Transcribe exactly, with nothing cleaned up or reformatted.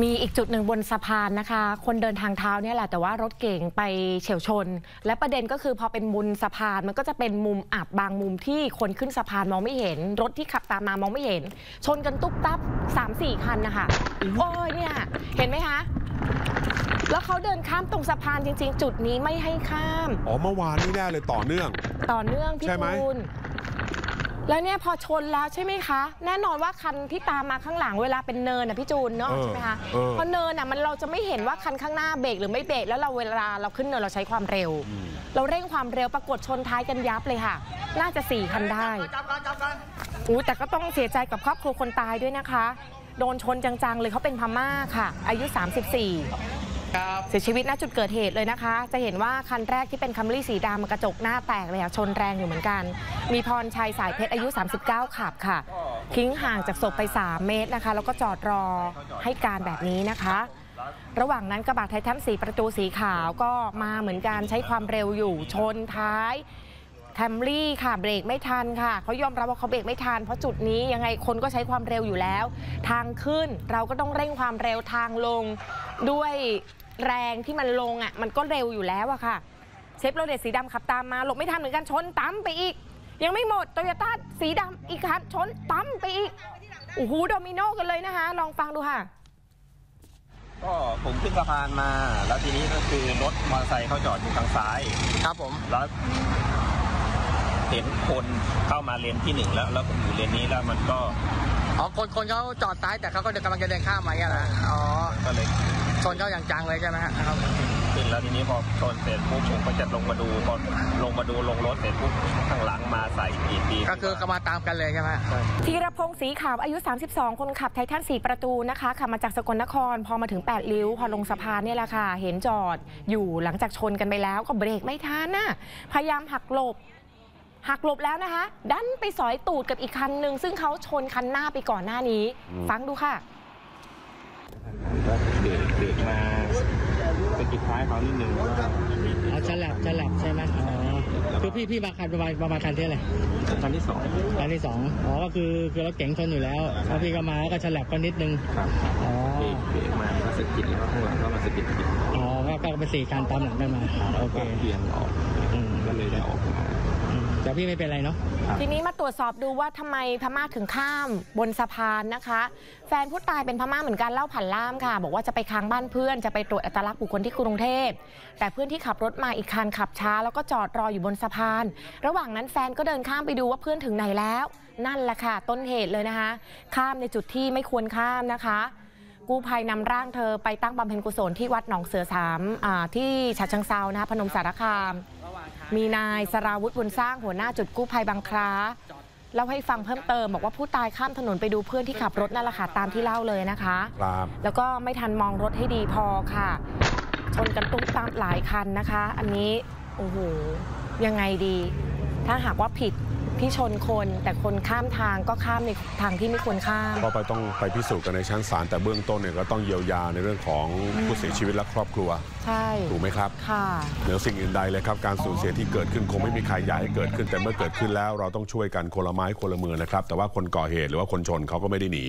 มีอีกจุดหนึ่งบนสะพานนะคะคนเดินทางเท้าเนี่ยแหละแต่ว่ารถเก๋งไปเฉี่ยวชนและประเด็นก็คือพอเป็นบนสะพานมันก็จะเป็นมุมอับบางมุมที่คนขึ้นสะพานมองไม่เห็นรถที่ขับตามมามองไม่เห็นชนกันตุ๊บตับ สามถึงสี่ คันนะคะโอ้ยเนี่ยเห็นไหมคะแล้วเขาเดินข้ามตรงสะพานจริงๆจุดนี้ไม่ให้ข้ามอ๋อเมื่อวานนี่แน่เลยต่อเนื่องต่อเนื่องพี่ตูนแล้วเนี่ยพอชนแล้วใช่ไหมคะแน่นอนว่าคันที่ตามมาข้างหลังเวลาเป็นเนินนะพี่จูนเนาะใช่ไหมคะเพราะเนินอ่ะมันเราจะไม่เห็นว่าคันข้างหน้าเบรกหรือไม่เบรกแล้วเราเวลาเราขึ้นเนินเราใช้ความเร็วเราเร่งความเร็วปรากฏชนท้ายกันยับเลยค่ะน่าจะสี่คันได้อู้แต่ก็ต้องเสียใจกับครอบครัวคนตายด้วยนะคะโดนชนจังๆเลยเขาเป็นพม่าค่ะอายุสามสิบสี่เสียชีวิตณจุดเกิดเหตุเลยนะคะจะเห็นว่าคันแรกที่เป็นคัมรี่สีดำกระจกหน้าแตกเลยค่ะชนแรงอยู่เหมือนกันมีพรชัยสายเพชรอายุสามสิบเก้าขับค่ะทิ้งห่างจากศพไปสามเมตรนะคะแล้วก็จอดรอให้การแบบนี้นะคะระหว่างนั้นกระบะไททันสีประตูสีขาวก็มาเหมือนกันใช้ความเร็วอยู่ชนท้ายคัมรี่ค่ะเบรกไม่ทันค่ะเขายอมรับว่าเขาเบรกไม่ทันเพราะจุดนี้ยังไงคนก็ใช้ความเร็วอยู่แล้วทางขึ้นเราก็ต้องเร่งความเร็วทางลงด้วยแรงที่มันลงอ่ะมันก็เร็วอยู่แล้วอะค่ะเชฟโรเลตสีดำขับตามมาหลบไม่ทันเหมือนกันชนตั้มไปอีกยังไม่หมดโตโยต้าสีดำอีกคันชนตั้มไปอีกโอ้โหโดมิโนกันเลยนะคะลองฟังดูค่ะก็ผมขึ้นสะพานมาแล้วทีนี้ก็คือรถมอเตอร์ไซค์เขาจอดอยู่ทางซ้ายครับผมแล้วเห็นคนเข้ามาเลนที่หนึ่งแล้วแล้วผมอยู่เลนนี้แล้วมันก็อ๋อคนคนเขาจอดซ้ายแต่เขาก็เดินกำลังจะเดินข้ามมาอย่างนั้นอ๋อก็เลยชนเข้าอย่างจังเลยใช่ไหมครับขึ้นแล้วทีนี้พอชนเสร็จปุ๊บผมก็จะลงมาดูพอลงมาดูลงรถเสร็จปุ๊บข้างหลังมาใส่อีกทีก็คือก็มาตามกันเลยใช่ไหมธีรพงศ์สีขาวอายุสามสิบสองคนขับไททันสี่ประตูนะคะขับมาจากสกลนครพอมาถึงแปดริ้วพอลงสะพานเนี่ยแหละค่ะเห็นจอดอยู่หลังจากชนกันไปแล้วก็เบรกไม่ทันน่ะพยายามหักหลบหักหลบแล้วนะคะดันไปสอยตูดกับอีกคันหนึ่งซึ่งเขาชนคันหน้าไปก่อนหน้านี้ฟังดูค่ะเด็กเด็กมาสกิดท้ายเขานิดนึงเอาฉลับฉลับใช่ไหมอ๋อคือพี่พี่มาคันประมาณประมาณคันที่อะไรคันที่สองคันที่สองอ๋อก็คือคือรถเก๋งชนอยู่แล้วแล้วพี่ก็มาแล้วก็ฉลับก็นิดนึงครับอ๋อเด็กมาสกิดแล้วข้างหลังก็มาสกิดอ๋อแล้วก็ไปสี่คันตามหลังกันมาโอเคเปลี่ยนออกก็เลยได้ออกมาแต่พี่ไม่เป็นไรเนาะทีนี้มาตรวจสอบดูว่าทำไมพม่าถึงข้ามบนสะพานนะคะแฟนผู้ตายเป็นพม่าเหมือนกันเล่าผ่านล่ามค่ะบอกว่าจะไปค้างบ้านเพื่อนจะไปตรวจอัตลักษณ์บุคคลที่กรุงเทพแต่เพื่อนที่ขับรถมาอีกคันขับช้าแล้วก็จอดรออยู่บนสะพานระหว่างนั้นแฟนก็เดินข้ามไปดูว่าเพื่อนถึงไหนแล้วนั่นแหละค่ะต้นเหตุเลยนะคะข้ามในจุดที่ไม่ควรข้ามนะคะกู้ภัยนำร่างเธอไปตั้งบำเพ็ญกุศลที่วัดหนองเสือสามที่ฉะเชิงเทรานะคะพนมสารคามมีนายสราวุธบุญสร้างหัวหน้าจุดกู้ภัยบางคล้าเล่าให้ฟังเพิ่มเติมบอกว่าผู้ตายข้ามถนนไปดูเพื่อนที่ขับรถนั่นแหละค่ะตามที่เล่าเลยนะคะแล้วก็ไม่ทันมองรถให้ดีพอค่ะชนกันตุ้มตามหลายคันนะคะอันนี้โอ้โหยังไงดีถ้าหากว่าผิดที่ชนคนแต่คนข้ามทางก็ข้ามในทางที่ไม่ควรข้ามก็ไปต้องไปพิสูจน์กันในชั้นศาลแต่เบื้องต้นเนี่ยก็ต้องเยียวยาในเรื่องของผู้เสียชีวิตและครอบครัวใช่ถูกไหมครับค่ะเหนือสิ่งอื่นใดเลยครับการสูญเสียที่เกิดขึ้นคงไม่มีใครอยากให้เกิดขึ้นแต่เมื่อเกิดขึ้นแล้วเราต้องช่วยกันคนละไม้คนละมือนะครับแต่ว่าคนก่อเหตุหรือว่าคนชนเขาก็ไม่ได้หนี